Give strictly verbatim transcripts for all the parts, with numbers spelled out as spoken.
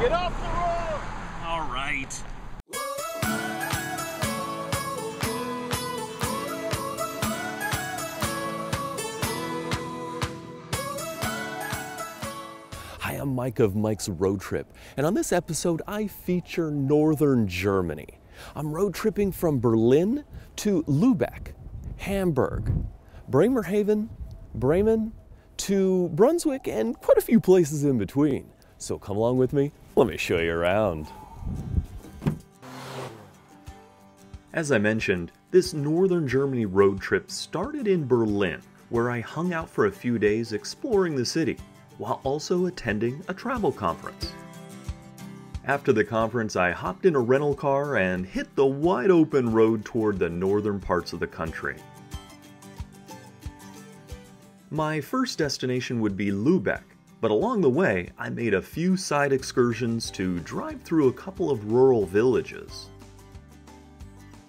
Get off the road! All right. Hi, I'm Mike of Mike's Road Trip, and on this episode, I feature northern Germany. I'm road tripping from Berlin to Lübeck, Hamburg, Bremerhaven, Bremen, to Brunswick, and quite a few places in between. So come along with me, let me show you around. As I mentioned, this northern Germany road trip started in Berlin, where I hung out for a few days exploring the city, while also attending a travel conference. After the conference, I hopped in a rental car and hit the wide open road toward the northern parts of the country. My first destination would be Lübeck, but along the way, I made a few side excursions to drive through a couple of rural villages.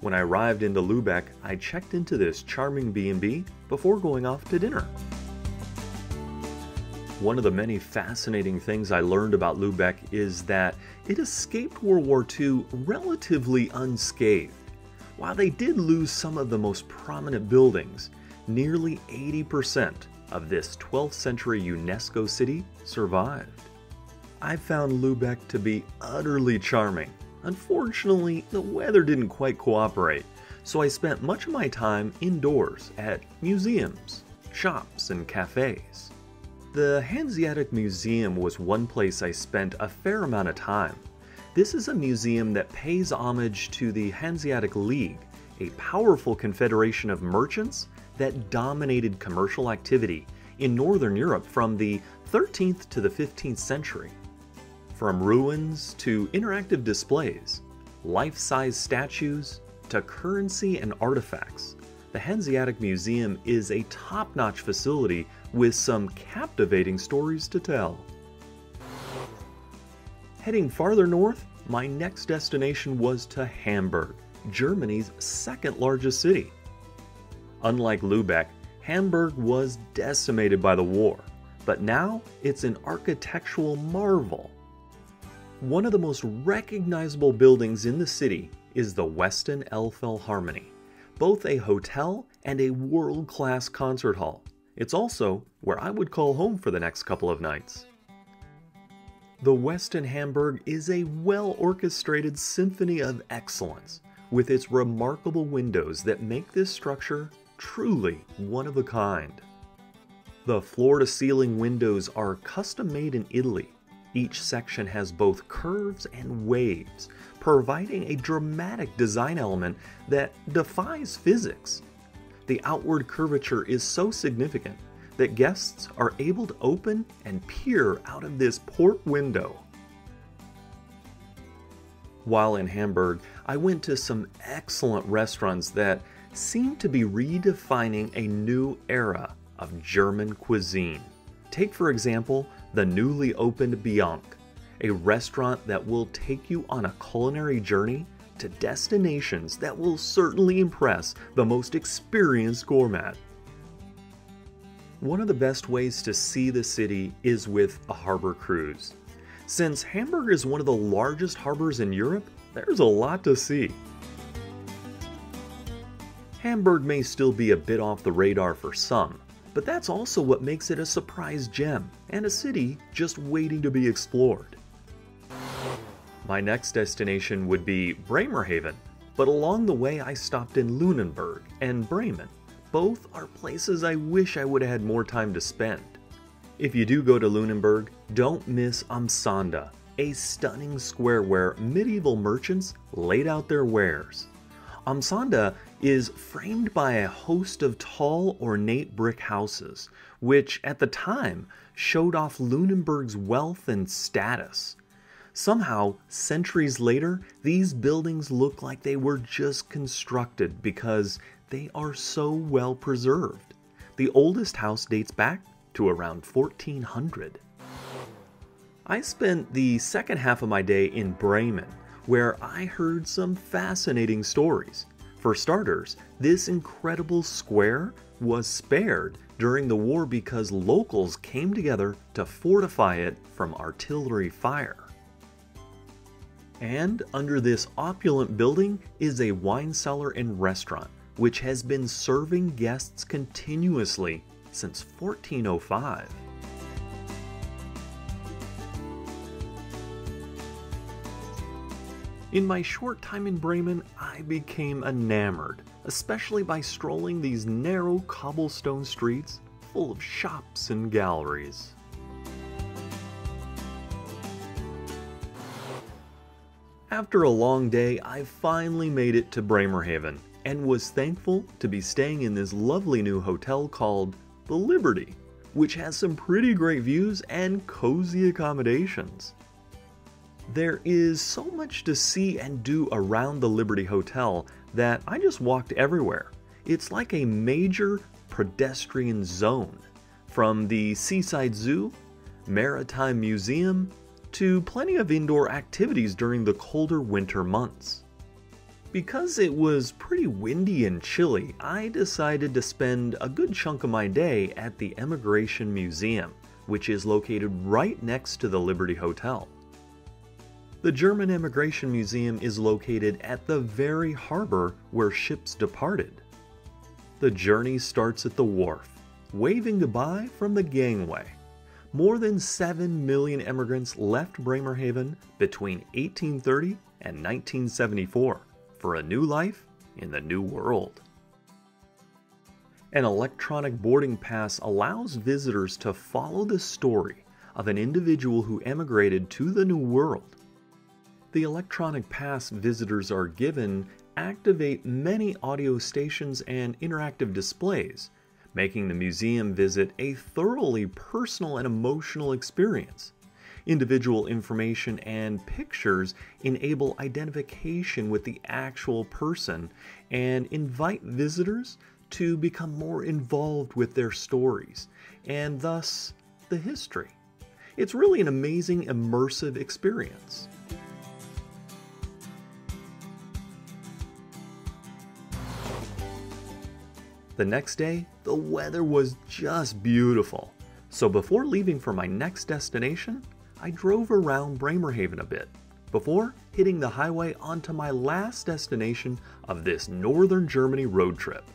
When I arrived into Lübeck, I checked into this charming B and B before going off to dinner. One of the many fascinating things I learned about Lübeck is that it escaped World War Two relatively unscathed. While they did lose some of the most prominent buildings, nearly eighty percent of this twelfth century UNESCO city survived. I found Lübeck to be utterly charming. Unfortunately, the weather didn't quite cooperate, so I spent much of my time indoors at museums, shops, and cafes. The Hanseatic Museum was one place I spent a fair amount of time. This is a museum that pays homage to the Hanseatic League, a powerful confederation of merchants that dominated commercial activity in northern Europe from the thirteenth to the fifteenth century. From ruins to interactive displays, life-size statues to currency and artifacts, the Hanseatic Museum is a top-notch facility with some captivating stories to tell. Heading farther north, my next destination was to Hamburg, Germany's second largest city. Unlike Lübeck, Hamburg was decimated by the war, but now it's an architectural marvel. One of the most recognizable buildings in the city is the Westin Elbphilharmonie, both a hotel and a world-class concert hall. It's also where I would call home for the next couple of nights. The Westin Hamburg is a well-orchestrated symphony of excellence, with its remarkable windows that make this structure truly one of a kind. The floor-to-ceiling windows are custom-made in Italy. Each section has both curves and waves, providing a dramatic design element that defies physics. The outward curvature is so significant that guests are able to open and peer out of this port window. While in Hamburg, I went to some excellent restaurants that seem to be redefining a new era of German cuisine. Take, for example, the newly opened Bianc, a restaurant that will take you on a culinary journey to destinations that will certainly impress the most experienced gourmet. One of the best ways to see the city is with a harbor cruise. Since Hamburg is one of the largest harbors in Europe, there's a lot to see. Hamburg may still be a bit off the radar for some, but that's also what makes it a surprise gem and a city just waiting to be explored. My next destination would be Bremerhaven, but along the way I stopped in Lunenburg and Bremen. Both are places I wish I would have had more time to spend. If you do go to Lunenburg, don't miss Am Sanda, a stunning square where medieval merchants laid out their wares. Am Sanda is framed by a host of tall, ornate brick houses, which at the time showed off Lunenburg's wealth and status. Somehow, centuries later, these buildings look like they were just constructed because they are so well preserved. The oldest house dates back to around fourteen hundred. I spent the second half of my day in Bremen, where I heard some fascinating stories. For starters, this incredible square was spared during the war because locals came together to fortify it from artillery fire. And under this opulent building is a wine cellar and restaurant, which has been serving guests continuously since fourteen oh five. In my short time in Bremen, I became enamored, especially by strolling these narrow cobblestone streets full of shops and galleries. After a long day, I finally made it to Bremerhaven and was thankful to be staying in this lovely new hotel called The Liberty, which has some pretty great views and cozy accommodations. There is so much to see and do around the Liberty Hotel that I just walked everywhere. It's like a major pedestrian zone, from the Seaside Zoo, Maritime Museum, to plenty of indoor activities during the colder winter months. Because it was pretty windy and chilly, I decided to spend a good chunk of my day at the Emigration Museum, which is located right next to the Liberty Hotel. The German Emigration Museum is located at the very harbor where ships departed. The journey starts at the wharf, waving goodbye from the gangway. More than seven million immigrants left Bremerhaven between eighteen thirty and nineteen seventy-four for a new life in the New World. An electronic boarding pass allows visitors to follow the story of an individual who emigrated to the New World. The electronic pass visitors are given activate many audio stations and interactive displays, making the museum visit a thoroughly personal and emotional experience. Individual information and pictures enable identification with the actual person and invite visitors to become more involved with their stories, and thus the history. It's really an amazing immersive experience. The next day, the weather was just beautiful. So before leaving for my next destination, I drove around Bremerhaven a bit before hitting the highway onto my last destination of this northern Germany road trip.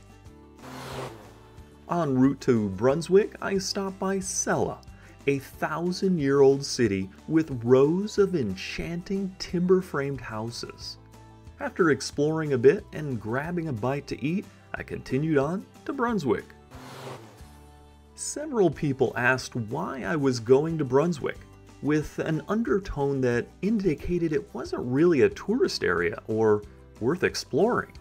En route to Brunswick, I stopped by Celle, a thousand-year-old city with rows of enchanting timber-framed houses. After exploring a bit and grabbing a bite to eat, I continued on to Brunswick. Several people asked why I was going to Brunswick, with an undertone that indicated it wasn't really a tourist area or worth exploring.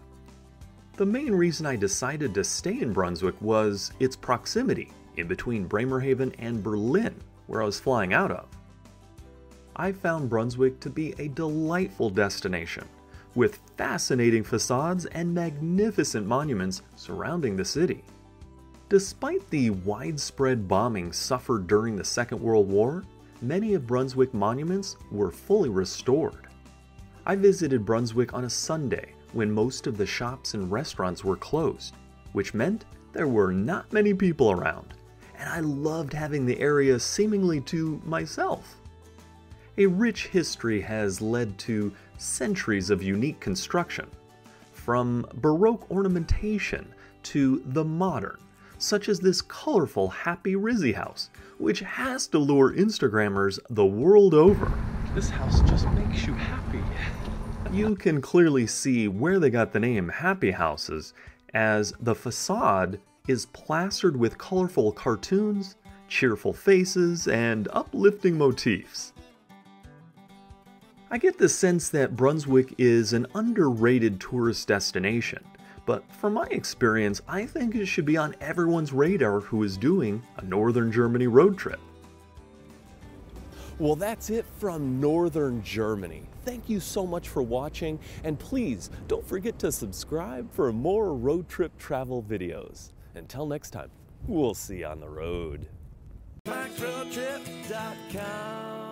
The main reason I decided to stay in Brunswick was its proximity in between Bremerhaven and Berlin, where I was flying out of. I found Brunswick to be a delightful destination, with fascinating facades and magnificent monuments surrounding the city. Despite the widespread bombing suffered during the Second World War, many of Brunswick's monuments were fully restored. I visited Brunswick on a Sunday when most of the shops and restaurants were closed, which meant there were not many people around, and I loved having the area seemingly to myself. A rich history has led to centuries of unique construction, from Baroque ornamentation to the modern, such as this colorful Happy Rizzi House, which has to lure Instagrammers the world over. This house just makes you happy. You can clearly see where they got the name Happy Houses, as the facade is plastered with colorful cartoons, cheerful faces, and uplifting motifs. I get the sense that Brunswick is an underrated tourist destination, but from my experience, I think it should be on everyone's radar who is doing a Northern Germany road trip. Well, that's it from Northern Germany. Thank you so much for watching, and please don't forget to subscribe for more road trip travel videos. Until next time, we'll see you on the road. Mike's Road Trip dot com